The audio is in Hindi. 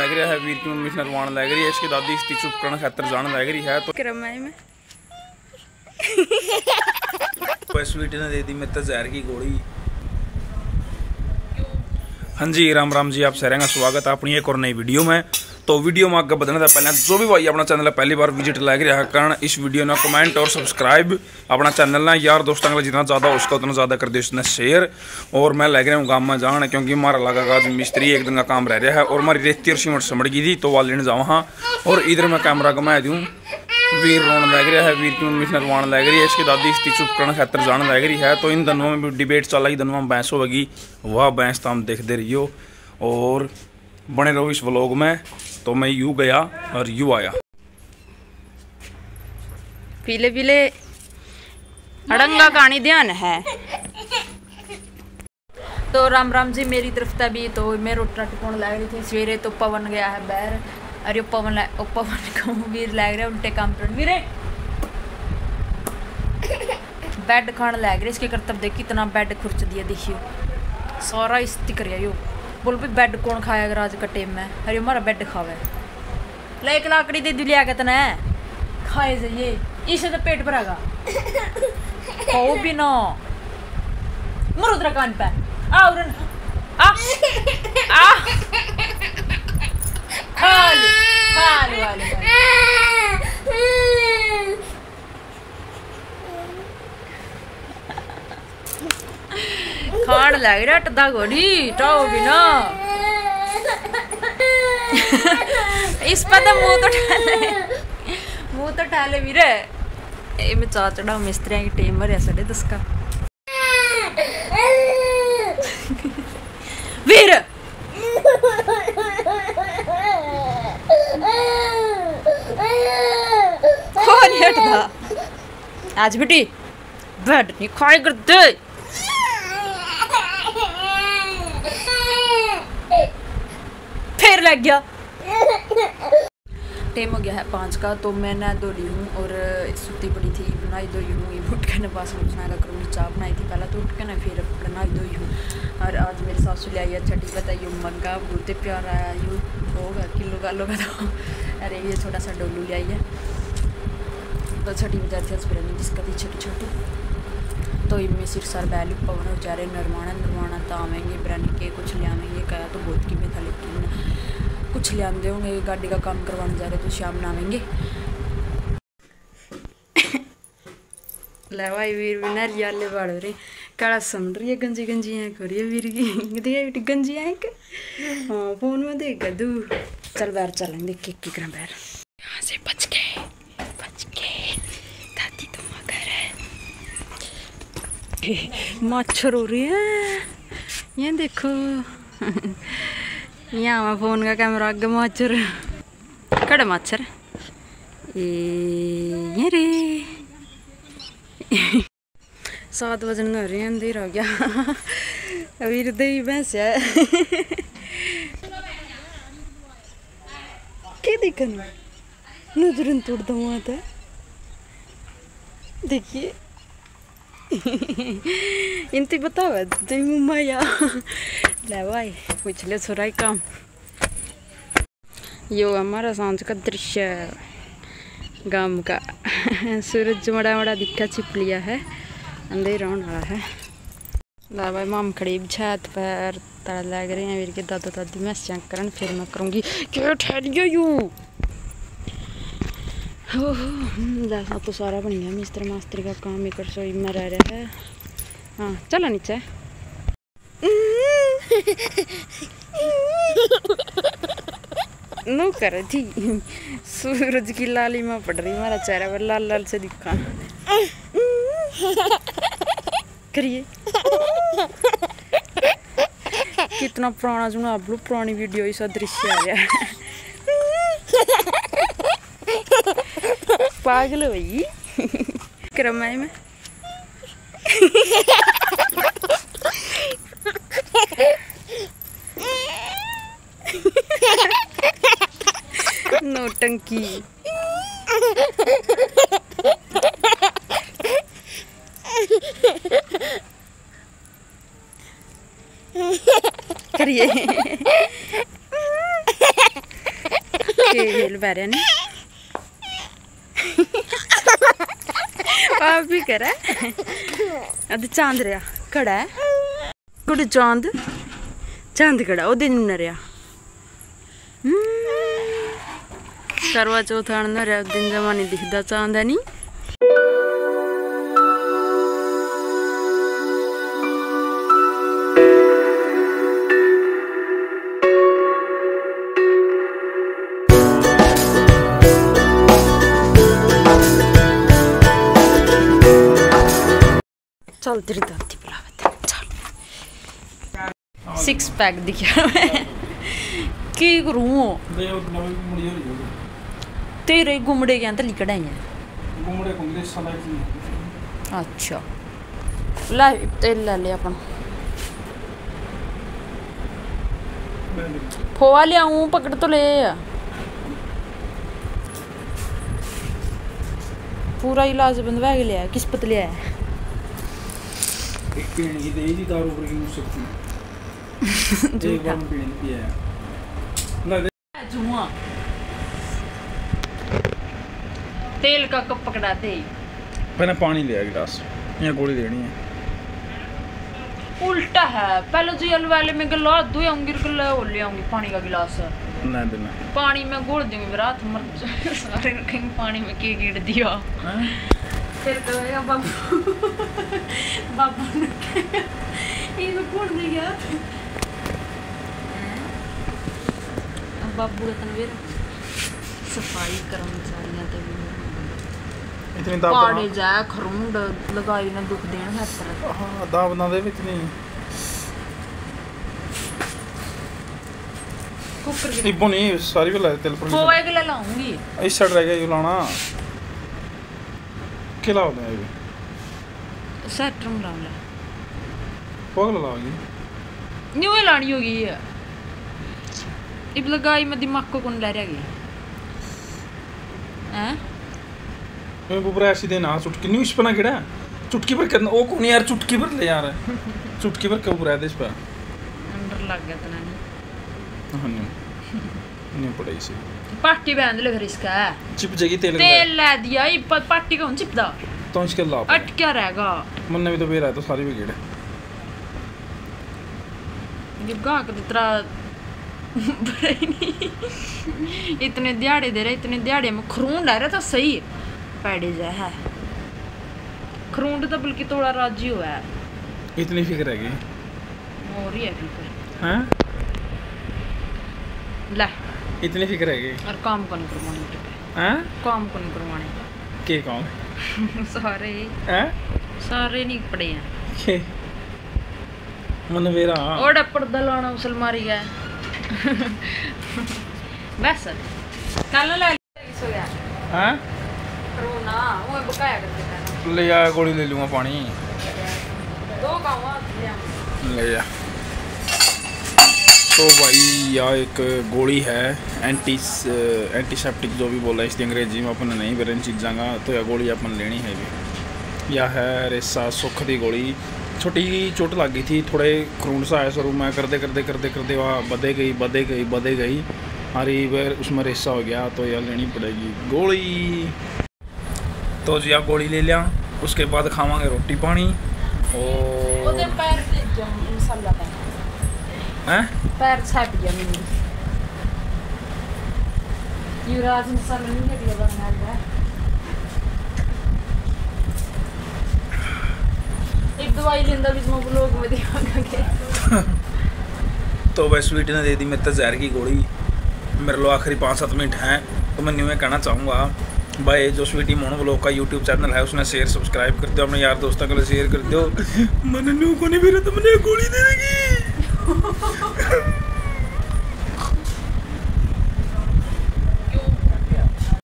लग रहा है वीर की मम्मी नरवान लग रही है इसकी दादी इसकी चुप करने खातर जान लग रही है। तो स्वीटी ने दे दी मैं तो जहर की गोली। हाँ जी राम राम जी, आप सारे का स्वागत है अपनी एक और नई वीडियो में। तो वीडियो में आगे बढ़ने से पहले जो भी भाई अपना चैनल पहली बार विजिट लग रहा है कारण इस वीडियो ने कमेंट और सब्सक्राइब अपना चैनल ना यार दोस्तों का जितना ज़्यादा उसका उतना ज़्यादा कर दो उसने शेयर। और मैं लग रहा हूँ गाँव में जाना क्योंकि हमारा लगा का मिस्त्री एक दिन का काम रह रहा है और हमारी रेती और सीमेंट समड़ गई थी तो वह लेने जाऊँ। हाँ और इधर मैं कैमरा घुमा दूँ। वीर रोन लग रहा है, वीर की मम्मी नरवान लग रही है, इसकी दादी इसकी चुप करने खातर जान लग रही है। तो इन दोनों में भी डिबेट चला, इन दोनों में बहस होगी, वह बहस तो हम देखते रहियो और बने रहो इस व्लॉग में। तो मैं यूँ गया और यूँ आया। पीले पीले अड़ंगा कहानी ध्यान है। तो राम राम जी मेरी तरफ तभी तो मैं रोटा टुकन लग रही थी सवेरे। तो पवन गया है बैर, अरे पवन को वीर लग रहा है उल्टे काम पर वीरे बेड खान लग रहा है। इसके करतब देख कितना बेड खुर्च दिया, देखियो सारा इस्ती कर यो। बोल भी बेड कौन खाएगा राज का टेम में, अरे हमारा बेड खावे ले एक लाकड़ी दे दी लिया के तना खाए जाइए इसे तो पेट भर आगा खाओ भी ना मरो तेरा कान पे आओ रन आ आ खान लग रहा टदा घोड़ी टाओ भी ना इस पर तो मुँह तो ठाले वीरे ये मैं चा चढ़ाऊ मिस्त्रिया की टीम भर है 10:30 का। वीर आज बेटी बेड नहीं खाए कर दे। फिर लग गया टाइम हो गया है 5 का। तो मैं नहा धो रही हूँ और सूती पड़ी थी नहाई धोई हूँ। ये उठ के न बासन उठाना करूँगी, चाय बनाई थी पहले तो उठ के न फिर नहाई धोई हूँ। और आज मेरी सासू ले आई है छठी बताइयो मंगा बहुत प्यार आया यू होगा किलो का लो बताओ। अरे ये छोटा सा डोलू ले आई है तो छठी विद्यार्थी हस्पिटल जिसका थी छोटी। तो इनमें सिर सर बैलू पवन बेचारे नरवाना तो आवेंगे ब्रांड के कुछ ले आवेंगे कहा तो बहुत की में था लेकिन कुछ ले आते होंगे गाड़ी का काम करवाने जा रहे तो शाम में आवेंगे। ले भाई वीर बिना रिया ले बाढ़ रही काला समझ रही है गंजी गंजी है करिए वीर की देखिए गंजी है हाँ फोन में देख दू चल बाहर चलेंगे देख के करें बाहर यहाँ से बच गए दादी तो मगर है मच्छर हो रही है ये देखो यहाँ मैं फोन का कैमरा आगे मच्छर कड़े मच्छर ये रे 7 बजन हो रही है अंधेर हो गया अभी हृदय भैंस है क्या देखना नजर तोड़ दूंगा तो देखिए इनती बतावा तुम मम्मा या ले भाई पूछ ले सुराई काम। यो हमारा सांझ का दृश्य गांव का सूरज मड़ा दिखा छिप लिया है अंधेरा होने वाला है। ला भाई माम खड़ी छत पर तड़ा लग रही हैं वीर के दादा दादी मैं चेक करन फिर मैं करूँगी क्यों ठहरियो यू हो जैसा तो सारा बन गया मिस्त्री मास्त्री का काम एक रसोई में रह रहा है। हाँ चलो नीचे नो कर रही थी सूरज की लाली में पड़ रही हमारा चेहरा पर लाल लाल से दिखा करिए कितना पुराना जुना आप लोग पुरानी वीडियो इसका दृश्य आ गया पागल भाई क्रम है मैं नौटंकी करिए लुबेरे ने पाप भी करे अद चांद रहा खड़ा है कुछ चांद खड़ा ओ दिन न रहा करवा चौथ न रहा दिन जमा नहीं दिखता चांद है नहीं। चल तेरी दादी बुलावत चल सिक्स पैक दिखा मैं की करूं तेरे गुमड़े के अंदर लिकड़ा है अच्छा ला तेल ले अपन फोआ लिया पकड़ तो ले पूरा इलाज बंदवा के लिया किस पत लिया है एक दारू पर सकती पिया तेल का कप पकड़ा थे पहले पानी लिया गिलास या गोली देनी है उल्टा है पहले जो यल वाले में गला दो आऊंगी गला हो ले आऊंगी पानी का गिलास ना देना पानी में घोल दूंगी रात मर सारे रखेंगे पानी में के गिर दिया हां फिर तो ये बाबू बाबू इनको कौन देगा बाबू का तनवीर सफाई कर्मचारियां तो इतनी दाब पाड़े जा खरूंड लगाई ना दुख देन खातर हां दाब ना दे इतनी कुकर की इबो नहीं सारी वाला तेल पर वो एक ले लाऊंगी इस साइड रह गया ये लाना किला होता है ये सेट रूम लाऊंगा पगला लाऊंगी न्यू ही लानी होगी ये इब लगाई मैं दिमाग को कौन ले रहा है हैं मैं बुबरा ऐसी देना चुटकी न्यू इस पर ना किड़ा चुटकी पर करना ओ कौन यार चुटकी पर ले यार चुटकी पर कब बुरा है देश पर अंदर लग गया था ना नहीं हाँ नहीं पड़ा इसे पार्टी बैंड ले घर इसका चिप जगी तेल ला दिया ये पार्टी का उन चिप दा तो इसके लाभ अट क्या रहेगा मन में भी तो बेरा है तो सारी भी गिरे दिबगा का इतना इतने दिहाड़े दे रहे इतने दिहाड़े में खरूंड आ रहा था सही पैडे जा है खरूंड तो बल्कि थोड़ा राजी हुआ है इतनी फिक्र है और ही है फिक्र हैं ला इतनी फिक्र है और काम कौन करवाने हैं काम कौन करवाने के काम सारे हैं सारे नहीं पड़े हैं मन मेरा और पर्दा लाना उसल मारी है बस कल ले सो यार हैं कोरोना वो बकाया करते ले आ गोली ले लूंगा पानी दो गावा ले आ तो भाई यह एक गोली है एंटीसेप्टिक जो भी बोला इसकी अंग्रेजी में अपन नहीं बेरन चीज़ांगा तो यह गोली अपन लेनी है भी यह है रेसा सुख की गोली छोटी चोट लग गई थी थोड़े खरूंड सा आया शुरू में करते करते करते करते वह बधे गई बधे गई बधे गई हरी बार उसमें रेसा हो गया तो यह लेनी पड़ेगी गोली तो जी यह गोली ले लिया उसके बाद खावांगे रोटी पानी और पैर छाप गया मैंने युवराज इंसान नहीं लग गया बना रहा है एक दवाई लेंदा बीच में ब्लॉग में दिखाऊंगा क्या तो वह स्वीटी ने दे दी मेरे तजार की गोली मेरे लो आखिरी 5-7 मिनट हैं तो मैं न्यू में कहना चाहूँगा भाई जो स्वीटी मोन व्लॉग का यूट्यूब चैनल है उसने शेयर सब्सक्राइब कर दो अपने यार दोस्तों के लिए शेयर कर दो मैंने न्यू को नहीं भेजा तो मैंने गोली दे देगी